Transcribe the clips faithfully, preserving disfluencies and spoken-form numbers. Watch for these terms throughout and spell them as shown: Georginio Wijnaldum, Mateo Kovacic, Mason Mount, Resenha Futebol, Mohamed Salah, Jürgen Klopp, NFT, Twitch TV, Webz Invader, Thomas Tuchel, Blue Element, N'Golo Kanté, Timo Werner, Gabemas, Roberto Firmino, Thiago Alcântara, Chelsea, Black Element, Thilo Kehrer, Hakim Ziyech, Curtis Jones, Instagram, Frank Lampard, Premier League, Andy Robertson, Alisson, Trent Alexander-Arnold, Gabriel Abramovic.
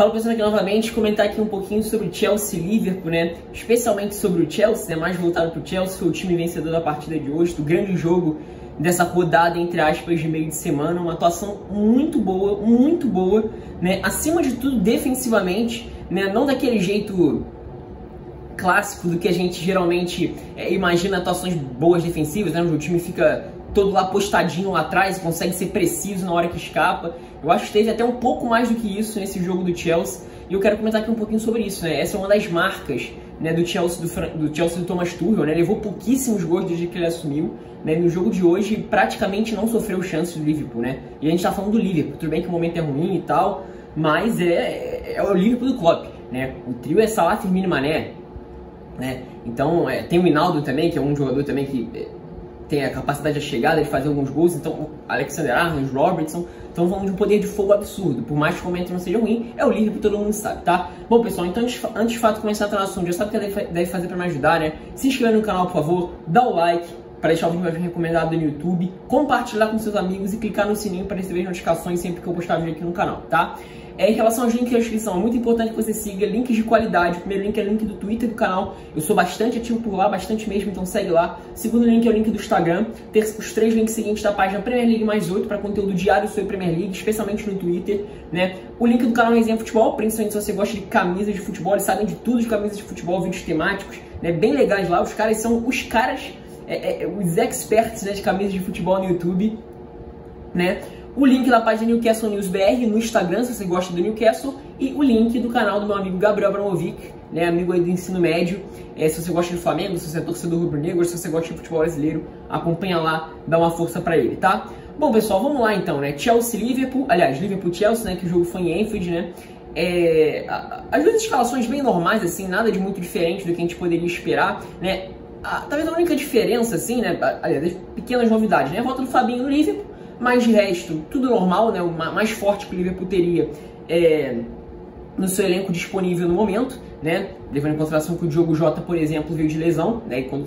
Falo pensando aqui novamente, comentar aqui um pouquinho sobre o Chelsea e Liverpool, né? Especialmente sobre o Chelsea, né? Mais voltado para o Chelsea, foi o time vencedor da partida de hoje, do grande jogo dessa rodada, entre aspas, de meio de semana. Uma atuação muito boa, muito boa, né? Acima de tudo, defensivamente, né? Não daquele jeito clássico do que a gente geralmente é, imagina atuações boas defensivas, né? O time fica todo lá postadinho lá atrás, consegue ser preciso na hora que escapa. Eu acho que teve até um pouco mais do que isso nesse jogo do Chelsea, e eu quero comentar aqui um pouquinho sobre isso, né? Essa é uma das marcas, né, do Chelsea do, Fran... do Chelsea do Thomas Tuchel, né? Levou pouquíssimos gols desde que ele assumiu, né? No jogo de hoje praticamente não sofreu chances do Liverpool, né? E a gente tá falando do Liverpool, tudo bem que o momento é ruim e tal, mas é, é o Liverpool do Klopp, né? O trio é Salah, Firmino e Mané, né? Então é... tem o Wijnaldum também, que é um jogador também que tem a capacidade de chegada, de fazer alguns gols, então Alexander-Arnold, Robertson, então vamos de um poder de fogo absurdo, por mais que o momento não seja ruim, é o Liverpool, todo mundo sabe, tá? Bom, pessoal, então antes, antes de fato começar a entrar no assunto, já sabe o que deve fazer pra me ajudar, né? Se inscrever no canal, por favor, dá o like para deixar o vídeo mais recomendado no YouTube, compartilhar com seus amigos e clicar no sininho para receber notificações sempre que eu postar vídeo aqui no canal, tá? É, em relação aos links da descrição, é muito importante que você siga links de qualidade. O primeiro link é o link do Twitter do canal, eu sou bastante ativo por lá, bastante mesmo, então segue lá. O segundo link é o link do Instagram. Os três links seguintes da página Premier League mais oito para conteúdo diário sobre Premier League, especialmente no Twitter, né? O link do canal Resenha Futebol, principalmente se você gosta de camisas de futebol, eles sabem de tudo de camisas de futebol, vídeos temáticos, né? Bem legais lá, os caras são os caras... É, é, os experts, né, de camisas de futebol no YouTube, né? O link da página Newcastle News B R no Instagram, se você gosta do Newcastle, e o link do canal do meu amigo Gabriel Abramovic, né, amigo aí do ensino médio. É, se você gosta do Flamengo, se você é torcedor rubro-negro, se você gosta de futebol brasileiro, acompanha lá, dá uma força pra ele, tá? Bom, pessoal, vamos lá então, né? Chelsea-Liverpool, aliás, Liverpool-Chelsea, né, que o jogo foi em Anfield, né? É, às vezes escalações bem normais, assim, nada de muito diferente do que a gente poderia esperar, né? Ah, talvez a única diferença, assim, né, aliás, pequenas novidades, né, a volta do Fabinho no Liverpool, mas de resto, tudo normal, né, o mais forte que o Liverpool teria é, no seu elenco disponível no momento, né, levando em consideração que o Diogo Jota, por exemplo, veio de lesão, né, e quando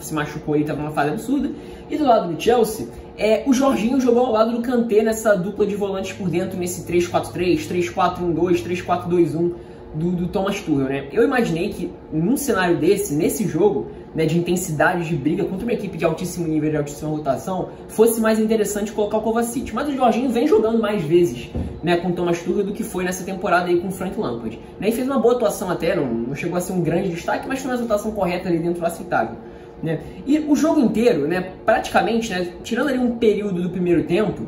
se machucou ele estava numa fase absurda, e do lado do Chelsea, é, o Jorginho jogou ao lado do Kanté nessa dupla de volantes por dentro, nesse três quatro três, três quatro um dois, três quatro dois um do, do Thomas Tuchel, né, eu imaginei que num cenário desse, nesse jogo, né, de intensidade, de briga contra uma equipe de altíssimo nível, de altíssima rotação, fosse mais interessante colocar o Kovacic. Mas o Jorginho vem jogando mais vezes, né, com o Thomas Tuchel do que foi nessa temporada aí com o Frank Lampard, né, e fez uma boa atuação até, não, não chegou a ser um grande destaque, mas foi uma atuação correta ali dentro do aceitável, né. E o jogo inteiro, né, praticamente, né, tirando ali um período do primeiro tempo,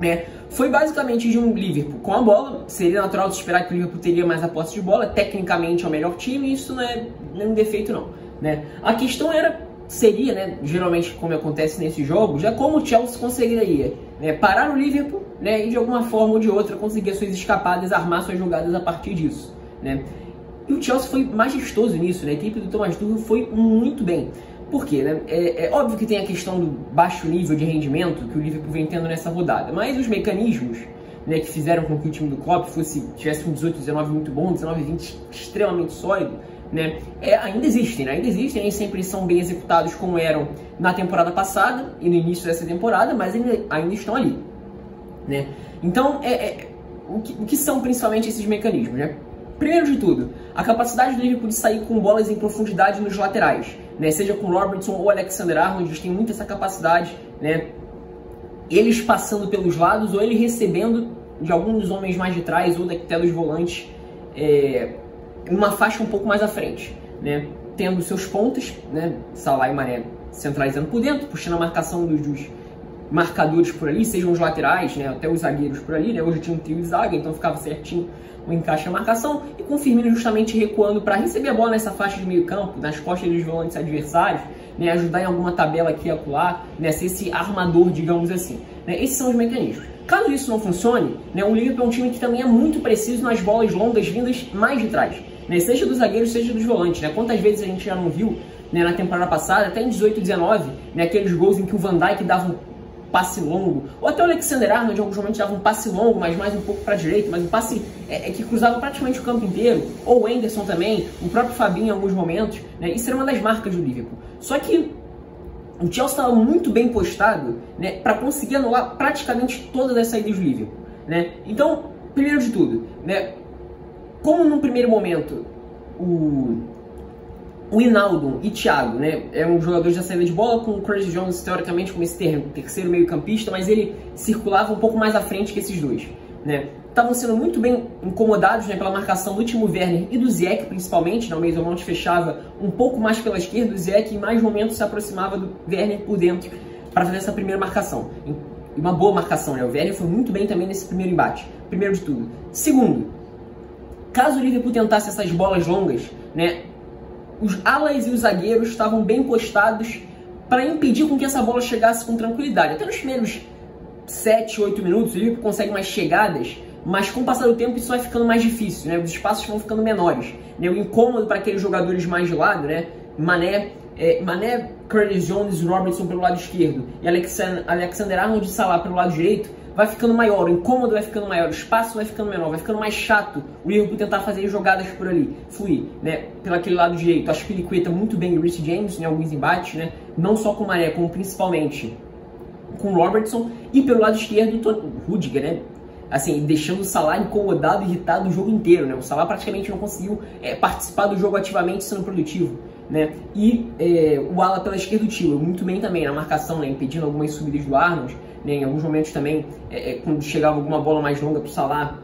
né, foi basicamente de um Liverpool com a bola. Seria natural de esperar que o Liverpool teria mais a posse de bola, tecnicamente é o melhor time, isso não é nenhum defeito não, né? A questão era, seria, né, geralmente como acontece nesses jogos, é como o Chelsea conseguiria, né, parar o Liverpool, né, e de alguma forma ou de outra conseguir suas escapadas, armar suas jogadas a partir disso, né? E o Chelsea foi majestoso nisso, né? A equipe do Thomas Tuchel foi muito bem. Por quê, né? É, é óbvio que tem a questão do baixo nível de rendimento que o Liverpool vem tendo nessa rodada, mas os mecanismos, né, que fizeram com que o time do Klopp fosse, tivesse um dezoito, dezenove muito bom, dezenove, vinte extremamente sólido, né, é, ainda existem, né, ainda existem, nem sempre são bem executados como eram na temporada passada e no início dessa temporada, mas ainda, ainda estão ali, né. Então, é, é, o, que, o que são principalmente esses mecanismos, né? Primeiro de tudo, a capacidade do Liverpool de sair com bolas em profundidade nos laterais, né, seja com Robertson ou Alexander-Arnold, eles têm muito essa capacidade, né, eles passando pelos lados ou ele recebendo de alguns dos homens mais de trás ou até dos volantes, é, uma faixa um pouco mais à frente, né, tendo seus pontas, né, Salah e Mané centralizando por dentro, puxando a marcação dos, dos marcadores por ali, sejam os laterais, né, até os zagueiros por ali, né, hoje tinha um trio de zaga, então ficava certinho o encaixe na marcação, e com o Firmino justamente recuando para receber a bola nessa faixa de meio campo, nas costas dos volantes adversários, né, ajudar em alguma tabela aqui e acolá, né, ser esse armador, digamos assim, né, esses são os mecanismos. Caso isso não funcione, né, o Liverpool é um time que também é muito preciso nas bolas longas vindas mais de trás, né, seja dos zagueiros, seja dos volantes, né? Quantas vezes a gente já não viu, né, na temporada passada, até em dezoito, dezenove, né, aqueles gols em que o Van Dijk dava um passe longo, ou até o Alexander-Arnold em alguns momentos dava um passe longo, mas mais um pouco para a direita, mas um passe é, é, que cruzava praticamente o campo inteiro, ou o Henderson também, o próprio Fabinho em alguns momentos, né? Isso era uma das marcas do Liverpool. Só que o Chelsea estava muito bem postado, né, para conseguir anular praticamente todas as saídas do Liverpool, né? Então, primeiro de tudo, né, como no primeiro momento o, o Wijnaldum e Thiago, né, é um jogador de saída de bola, com o Curtis Jones teoricamente como esse ter, terceiro meio campista, mas ele circulava um pouco mais à frente que esses dois, né. Estavam sendo muito bem incomodados, né, pela marcação do Timo Werner e do Ziyech, principalmente, né, o Mason Mount fechava um pouco mais pela esquerda, o Ziyech em mais momentos se aproximava do Werner por dentro para fazer essa primeira marcação. Uma boa marcação, né, o Werner foi muito bem também nesse primeiro embate, primeiro de tudo. Segundo, caso o Liverpool tentasse essas bolas longas, né, os alas e os zagueiros estavam bem postados para impedir com que essa bola chegasse com tranquilidade. Até nos primeiros sete, oito minutos o Liverpool consegue mais chegadas, mas com o passar do tempo isso vai ficando mais difícil, né? Os espaços vão ficando menores, né? O incômodo para aqueles jogadores mais de lado, né? Mané, é, Mané, Curtis Jones e Robertson pelo lado esquerdo e Alexander-Arnold e Salah pelo lado direito vai ficando maior, o incômodo vai ficando maior, o espaço vai ficando menor, vai ficando mais chato o Liverpool tentar fazer jogadas por ali, fluir, né? Pelo aquele lado direito, acho que ele cueta muito bem o Reece James em alguns embates, né? Não só com o Mané, como principalmente com o Robertson, e pelo lado esquerdo o Rüdiger, né? Assim, deixando o Salah incomodado, irritado o jogo inteiro, né? O Salah praticamente não conseguiu é, participar do jogo ativamente sendo produtivo, né? E é, o ala pela esquerda, o Tilo, muito bem também na marcação, né? Impedindo algumas subidas do Arnold, né? Em alguns momentos também, é, é, quando chegava alguma bola mais longa para o Salah,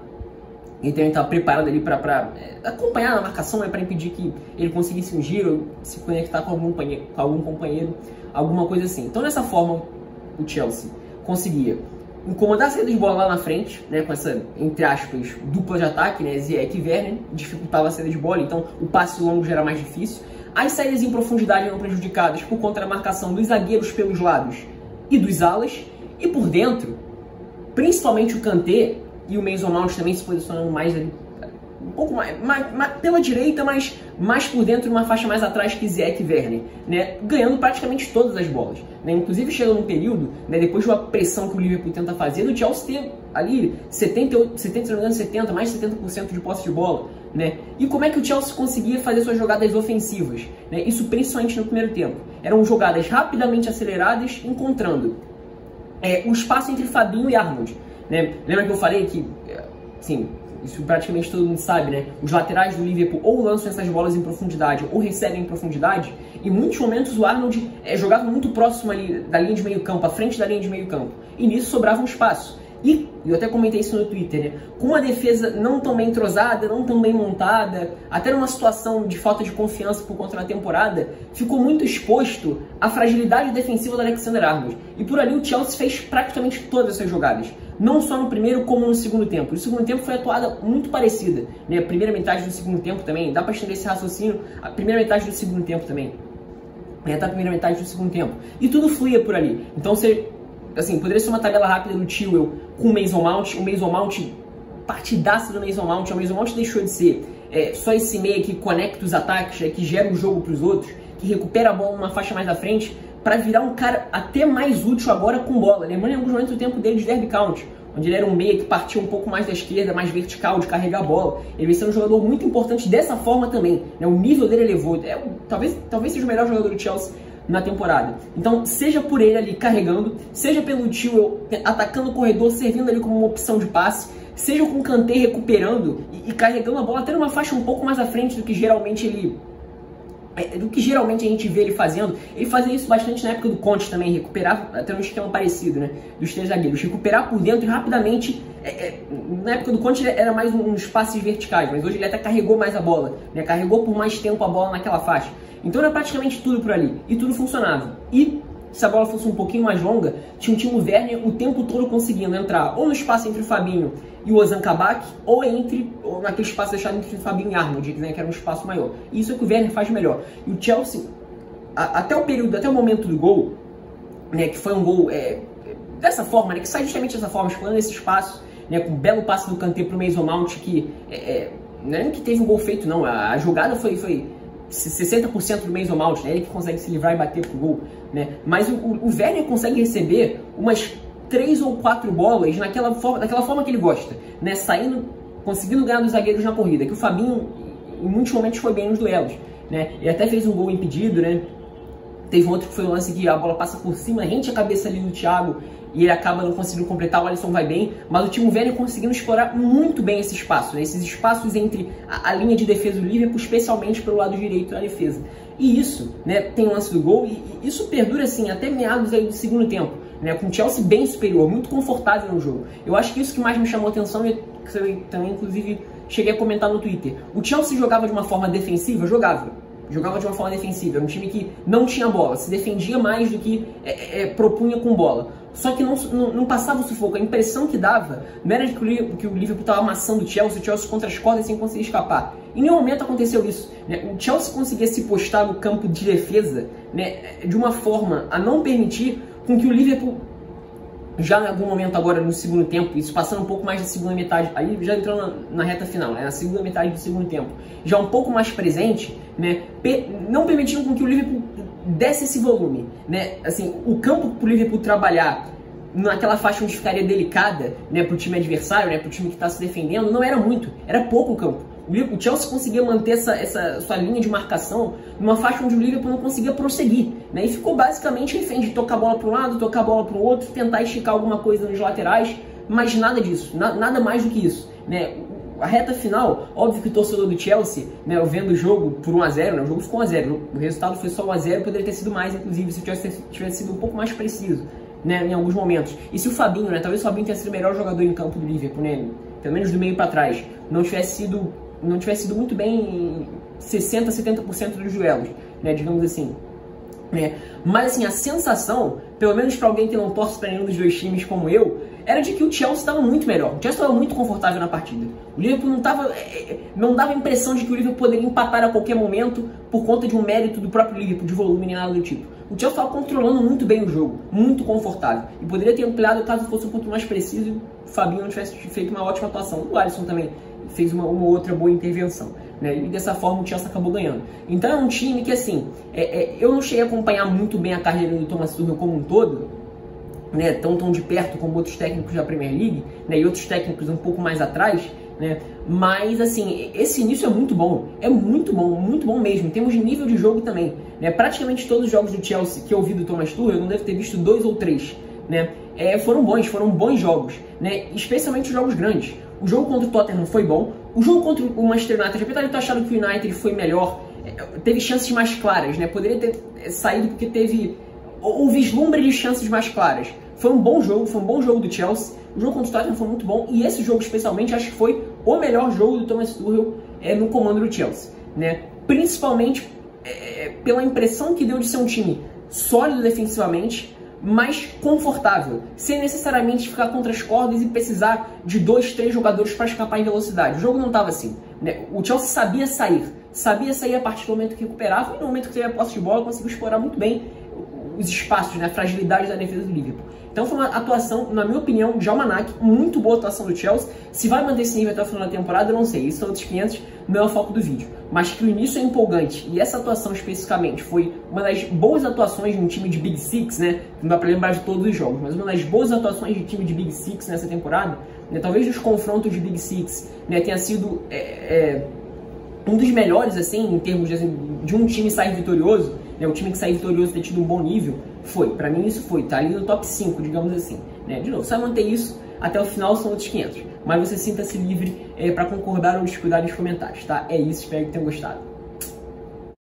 então ele estava preparado ali para é, acompanhar a marcação, né? Para impedir que ele conseguisse um giro, se conectar com algum, com algum companheiro, alguma coisa assim. Então, dessa forma, o Chelsea conseguia incomodar a saída de bola lá na frente, né, com essa, entre aspas, dupla de ataque, né, Ziyech e Werner, dificultava a saída de bola, então o passe longo já era mais difícil. As saídas em profundidade eram prejudicadas por conta da marcação dos zagueiros pelos lados e dos alas, e por dentro, principalmente o Kanté e o Mason Mount também se posicionando mais ali, um pouco mais, mais, mais pela direita, mas mais por dentro, uma faixa mais atrás que Ziyech e Werner, né, ganhando praticamente todas as bolas, né, inclusive chegando um período, né, depois de uma pressão que o Liverpool tenta fazer, do Chelsea ter ali setenta, setenta, setenta, mais de setenta por cento de posse de bola, né, e como é que o Chelsea conseguia fazer suas jogadas ofensivas, né, isso principalmente no primeiro tempo, eram jogadas rapidamente aceleradas, encontrando é, um espaço entre Fabinho e Arnold, né, lembra que eu falei que, assim, isso praticamente todo mundo sabe, né? Os laterais do Liverpool ou lançam essas bolas em profundidade ou recebem em profundidade. Em muitos momentos o Arnold é, jogava muito próximo ali da linha de meio campo, à frente da linha de meio campo. E nisso sobrava um espaço. E, eu até comentei isso no Twitter, né? Com a defesa não tão bem entrosada, não tão bem montada, até numa situação de falta de confiança por conta da temporada, ficou muito exposto à fragilidade defensiva do Alexander-Arnold. E por ali o Chelsea fez praticamente todas essas jogadas. Não só no primeiro, como no segundo tempo. O segundo tempo foi atuada muito parecida, né? A primeira metade do segundo tempo também, dá para estender esse raciocínio, a primeira metade do segundo tempo também. É, até a primeira metade do segundo tempo. E tudo fluía por ali. Então, você, assim, poderia ser uma tabela rápida do Tuchel com o Mason Mount. O Mason Mount, partidaça do Mason Mount. O Mason Mount deixou de ser é, só esse meia que conecta os ataques, é, que gera o jogo para os outros, que recupera a bola numa faixa mais da frente, para virar um cara até mais útil agora com bola. Lembrando em alguns momentos do tempo dele de Derby County, onde ele era um meia que partia um pouco mais da esquerda, mais vertical, de carregar a bola. Ele vem sendo um jogador muito importante dessa forma também, né? O nível dele elevou. É, talvez, talvez seja o melhor jogador do Chelsea na temporada. Então, seja por ele ali carregando, seja pelo Tio atacando o corredor, servindo ali como uma opção de passe, seja com o Kanté recuperando e, e carregando a bola até numa faixa um pouco mais à frente do que geralmente ele... do que geralmente a gente vê ele fazendo. Ele fazia isso bastante na época do Conte também, recuperar, até um esquema parecido, né, dos três zagueiros, recuperar por dentro e rapidamente, é, é, na época do Conte era mais um, uns passes verticais, mas hoje ele até carregou mais a bola, né, carregou por mais tempo a bola naquela faixa, então era praticamente tudo por ali, e tudo funcionava, e se a bola fosse um pouquinho mais longa, tinha o Timo Werner o tempo todo conseguindo entrar, ou no espaço entre o Fabinho e o Ozan Kabak, ou entre, ou naquele espaço deixado entre o Fabinho e Arnold, né, que era um espaço maior. E isso é que o Werner faz melhor. E o Chelsea, a, até o período, até o momento do gol, né, que foi um gol é, dessa forma, né, que sai justamente dessa forma, explorando esse espaço, né, com um belo passe do Kanté pro Mason Mount, que é, não é que teve um gol feito, não, a, a jogada foi... foi sessenta por cento do Mason Mount, né? Ele que consegue se livrar e bater pro gol, né? Mas o, o Werner consegue receber umas três ou quatro bolas naquela forma, daquela forma que ele gosta, né? Saindo, conseguindo ganhar dos zagueiros na corrida, que o Fabinho em muitos momentos foi bem nos duelos, né? Ele até fez um gol impedido, né? Teve um outro que foi um lance que a bola passa por cima, rente a cabeça ali do Thiago e ele acaba não conseguindo completar, o Alisson vai bem, mas o Timo Werner conseguindo explorar muito bem esse espaço, né? Esses espaços entre a, a linha de defesa do Liverpool, especialmente pelo lado direito da defesa. E isso, né, tem o lance do gol, e, e isso perdura assim até meados aí do segundo tempo, né, com o Chelsea bem superior, muito confortável no jogo. Eu acho que isso que mais me chamou atenção, e eu também, inclusive, cheguei a comentar no Twitter. O Chelsea jogava de uma forma defensiva? Jogava. Jogava de uma forma defensiva, era um time que não tinha bola, se defendia mais do que é, é, propunha com bola. Só que não, não, não passava o sufoco, a impressão que dava não era de que o Liverpool estava amassando o Chelsea, o Chelsea contra as cordas sem conseguir escapar. Em nenhum momento aconteceu isso, né? O Chelsea conseguia se postar no campo de defesa, né, de uma forma a não permitir com que o Liverpool, já em algum momento agora no segundo tempo, isso passando um pouco mais da segunda metade, aí já entrando na, na reta final, né, na segunda metade do segundo tempo, já um pouco mais presente, né, pe não permitindo com que o Liverpool desse esse volume, né, assim, o campo para o Liverpool trabalhar naquela faixa onde ficaria delicada, né, para o time adversário, né, para o time que está se defendendo, não era muito, era pouco o campo. O Chelsea conseguia manter essa, essa sua linha de marcação numa faixa onde o Liverpool não conseguia prosseguir, né? E ficou basicamente refém de tocar a bola para um lado, tocar a bola para o outro, tentar esticar alguma coisa nos laterais, mas nada disso, na, nada mais do que isso, né? A reta final, óbvio que o torcedor do Chelsea, né, vendo o jogo por um a zero, né, o jogo ficou um a zero, o resultado foi só um a zero, poderia ter sido mais, inclusive, se o Chelsea tivesse sido um pouco mais preciso, né, em alguns momentos. E se o Fabinho, né, talvez o Fabinho tenha sido o melhor jogador em campo do Liverpool, né, pelo menos do meio para trás, não tivesse sido... não tivesse sido muito bem em sessenta, setenta por cento dos duelos, né, digamos assim. É. Mas assim, a sensação, pelo menos para alguém que não torce para nenhum dos dois times como eu, era de que o Chelsea estava muito melhor, o Chelsea estava muito confortável na partida. O Liverpool não, tava, não dava a impressão de que o Liverpool poderia empatar a qualquer momento por conta de um mérito do próprio Liverpool, de volume nem nada do tipo. O Chelsea estava controlando muito bem o jogo, muito confortável, e poderia ter ampliado caso fosse um ponto mais preciso e o Fabinho não tivesse feito uma ótima atuação. O Alisson também fez uma, uma outra boa intervenção, né? E dessa forma o Chelsea acabou ganhando. Então é um time que, assim, é, é, eu não cheguei a acompanhar muito bem a carreira do Thomas Tuchel como um todo, né, tão, tão de perto como outros técnicos da Premier League, né, e outros técnicos um pouco mais atrás, né, mas assim, esse início é muito bom, é muito bom, muito bom mesmo, em termos de nível de jogo também, né, praticamente todos os jogos do Chelsea que eu vi do Thomas Tuchel, eu não devo ter visto dois ou três, né, é, foram bons, foram bons jogos, né, especialmente os jogos grandes. O jogo contra o Tottenham foi bom, o jogo contra o Manchester United, apesar de eu ter achado que o United foi melhor, teve chances mais claras, né? Poderia ter saído porque teve o vislumbre de chances mais claras. Foi um bom jogo, foi um bom jogo do Chelsea, o jogo contra o Tottenham foi muito bom, e esse jogo especialmente acho que foi o melhor jogo do Thomas Tuchel é, no comando do Chelsea, né? Principalmente é, pela impressão que deu de ser um time sólido defensivamente, mais confortável, sem necessariamente ficar contra as cordas e precisar de dois, três jogadores para escapar em velocidade. O jogo não estava assim, né? O Chelsea sabia sair, sabia sair a partir do momento que recuperava, e no momento que teve a posse de bola conseguiu explorar muito bem os espaços, né, a fragilidade da defesa do Liverpool. Então foi uma atuação, na minha opinião, de almanac, muito boa atuação do Chelsea. Se vai manter esse nível até o final da temporada, eu não sei, isso são outros quinhentos, não é o foco do vídeo. Mas que o início é empolgante, e essa atuação especificamente foi uma das boas atuações de um time de Big Six, né? Não dá pra lembrar de todos os jogos, mas uma das boas atuações de time de Big Six nessa temporada, né? Talvez os confrontos de Big Six, né, tenha sido é, é, um dos melhores, assim, em termos de, assim, de um time sair vitorioso, né? O time que sair vitorioso ter tido um bom nível. Foi, pra mim isso foi, tá ali no top cinco, digamos assim, né? De novo, só manter isso até o final, são outros quinhentos, mas você sinta-se livre é, pra concordar ou discordar nos comentários, tá? É isso, espero que tenham gostado.